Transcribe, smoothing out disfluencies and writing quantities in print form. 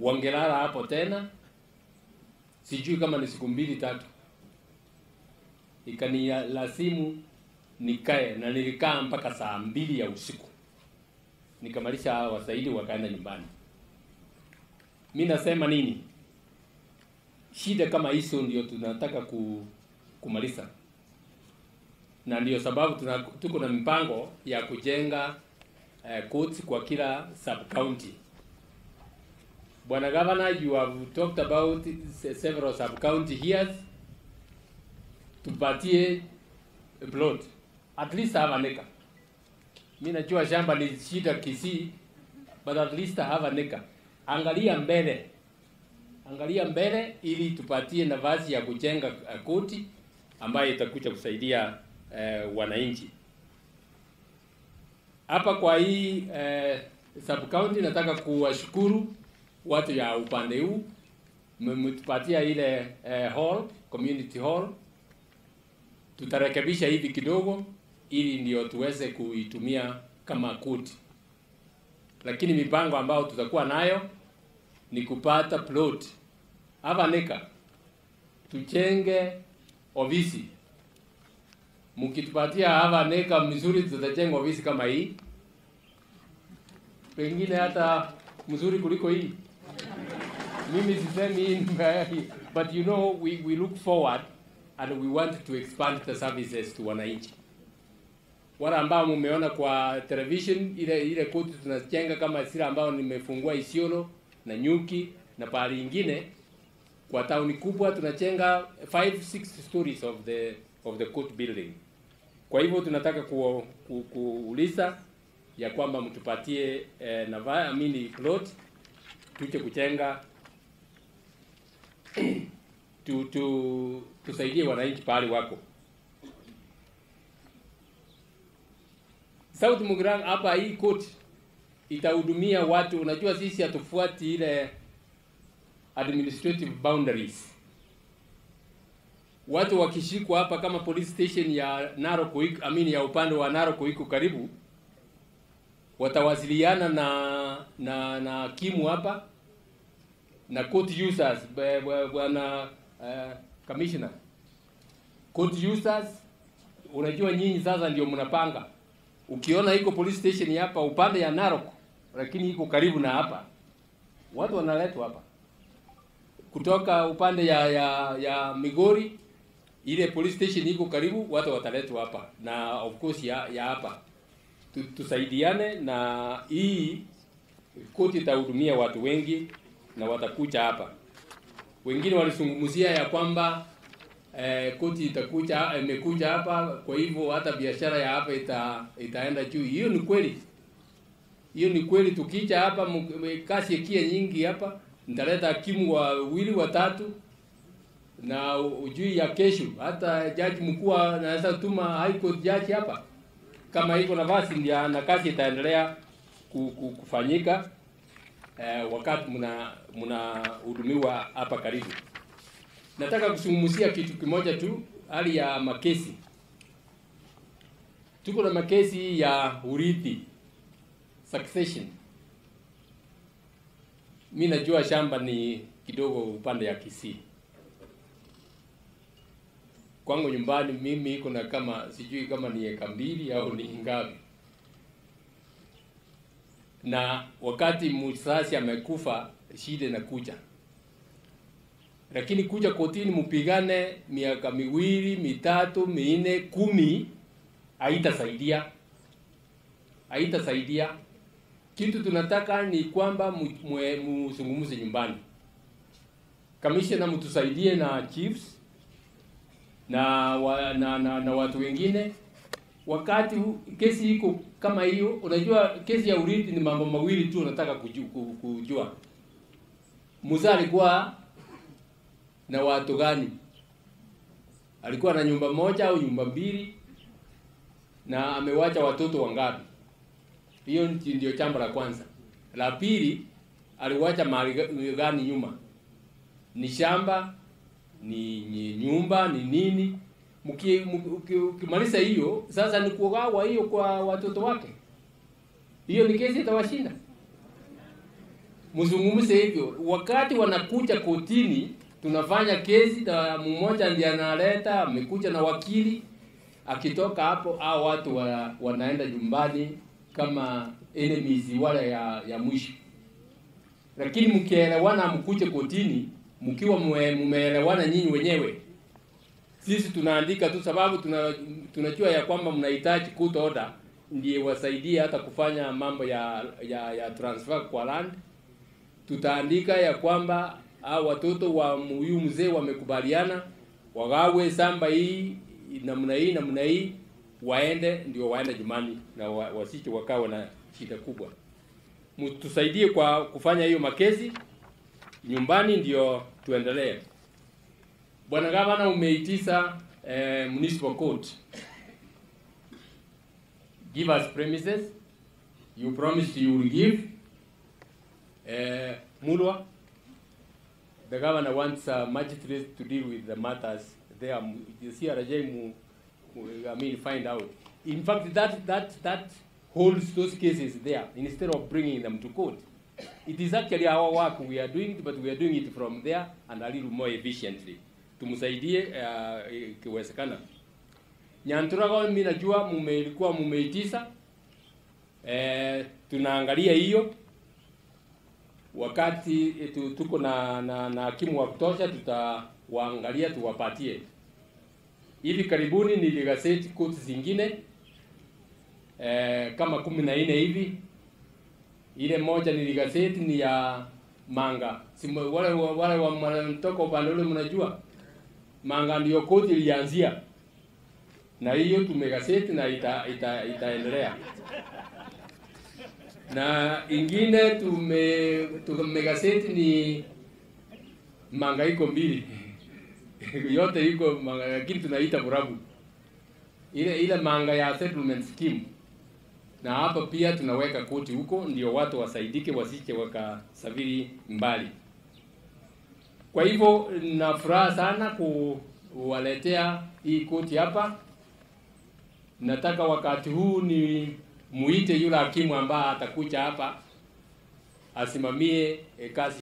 wangelala hapo tena, sijui kama ni siku mbili tatu. Ikanilazimu nikae, na nilikaa mpaka saa 2 ya usiku. Nikamalisha wasaidi wakaenda nyumbani. Mimi nasema nini? Shida kama hizo ndio tunataka kumaliza. Na ndio sababu tuko na mpango ya kujenga courts kwa kila sub-county. Bwana Governor, you have talked about several sub-county here. Tupatie plot. At least have an acre. Mimi najua shamba ni shida Kisii, but at least have an acre. Angalia mbele. Angalia mbele ili tupatie nafasi ya kujenga koti ambayo itakuja kusaidia wananchi. Hapa kwa hii sub-county nataka kuwashukuru watu ya upande huu. Mmetupatia ile hall, community hall. Tutarekebisha hivi kidogo ili ndio tuweze kuitumia kama koti. Lakini mipango ambao tutakuwa nayo ni kupata plot. Hapa nika tujenge ofisi. Mkitupatia hapa nika mzuri tutajenga ofisi kama hii. Pengine hata mzuri kuliko hii. Mimi sisemi hii mbaya hii. But you know we look forward and we want to expand the services to wananchi. Wala ambao mumeona kwa television ile koti tunajenga kama sira ambao nimefungua Isiolo na Nyuki na pahali ingine kwa tauni kubwa tunajenga 5-6 stories of the court building. Kwa hivyo tunataka kuuliza ya kwamba mtupatie na mini plot tuje kujenga tusaidie wananchi pahali wako. South Mugirango hapa hii court itahudumia watu. Unajua sisi hatufuati ile administrative boundaries. Watu wakishikwa hapa kama police station ya Narok Iko, ya upande wa Narok Iko karibu, watawasiliana na kimu hapa na court users, bwana commissioner. Court users, unajua nyinyi sasa ndio mnapanga. Ukiona iko police station hapa upande ya Narok, lakini iko karibu na hapa, watu wanaletwa hapa kutoka upande ya Migori. Ile police station iko karibu, watu wataletwa hapa, na of course ya hapa tusaidiane, na hii koti itahudumia watu wengi na watakuja hapa. Wengine walisungumzia ya kwamba koti itakuja imekuja hapa, kwa hivyo hata biashara ya hapa itaenda juu. Hiyo ni kweli. Hiyo ni kweli. Tukija hapa kasi kia nyingi hapa, nitaleta hakimu wawili watatu, na ujui ya kesho hata jaji mkuu anaweza tuma high court judge hapa. Kama iko nafasi ndio, na kasi itaendelea kufanyika wakati mnahudumiwa hapa karibu. Nataka kusungumzia kitu kimoja tu, hali ya makesi. Tuko na makesi ya urithi, succession. Mimi najua shamba ni kidogo upande ya Kisii. Kwangu nyumbani mimi kuna kama sijui kama ni eka 2 au ni ngapi. Na wakati msasi amekufa, shida inakuja. Lakini kuja kotini mpigane miaka 2, 3, 4, 10 haitasaidia. Haitasaidia. Kitu tunataka ni kwamba msungumuze nyumbani. Kamishna mtusaidie na chiefs na watu wengine. Wakati kesi iko kama hiyo, unajua kesi ya urithi ni mambo mawili tu nataka kujua. Mzaa alikuwa na watu gani? Alikuwa na nyumba 1 au nyumba 2, na amewacha watoto wangapi? Hiyo ndio jambo la kwanza. La pili, aliwacha mali gani nyuma? Ni shamba, ni nyumba, ni nini? Mkimaliza hiyo, sasa ni kugawa hiyo kwa watoto wake. Hiyo ni kesi itawashinda. mzungumze hivyo. Wakati wanakuja kotini, tunafanya kesi, mmoja ndiye analeta, amekuja na wakili. Akitoka hapo, hao watu wanaenda nyumbani kama enemies wale ya mwisho. Lakini mkielewana mkuje kotini, mkiwa mmeelewana nyinyi wenyewe. Sisi tunaandika tu sababu tunajua ya kwamba mnahitaji court order ndiye wasaidie hata kufanya mambo ya transfer kwa land. Tutaandika ya kwamba hao watoto wa huyu mzee wamekubaliana wagawe shamba hii namna hii namna hii, waende ndio waende jimani na wasije wakawa na shida kubwa. Mtusaidie kwa kufanya hiyo makezi nyumbani ndio tuendelee. Bwana Gavana umeitisha municipal court. Give us premises. You promised you will give. Mulwa. The governor wants magistrates to deal with the matters. They are the CRJ. I mean, find out. In fact, that holds those cases there instead of bringing them to court. It is actually our work we are doing, but we are doing it from there and a little more efficiently. Tumusaidie kiwezekana. Nyanturago mimi najua mmelikuwa mmeitisha. Tunaangalia hiyo. Wakati tuko na hakimu wa kutosha tutawaangalia tuwapatie. Hivi karibuni niligazeti court zingine kama 14 hivi. Ile moja niligazeti ni ya Manga. Wale wametoka upande ule mnajua. Manga ndio court ilianzia. Na hiyo tumegazeti na itaendelea. Na ingine tumegazeti ni Manga iko mbili. Yote iko Manga lakini tunaita Burabu. Ile Manga ya settlement scheme. Na hapa pia tunaweka koti huko ndio watu wasaidike wasije wakasafiri mbali. Kwa hivyo na furaha sana kuwaletea hii koti hapa. Nataka wakati huu ni muite yule hakimu ambaye atakuja hapa asimamie kazi.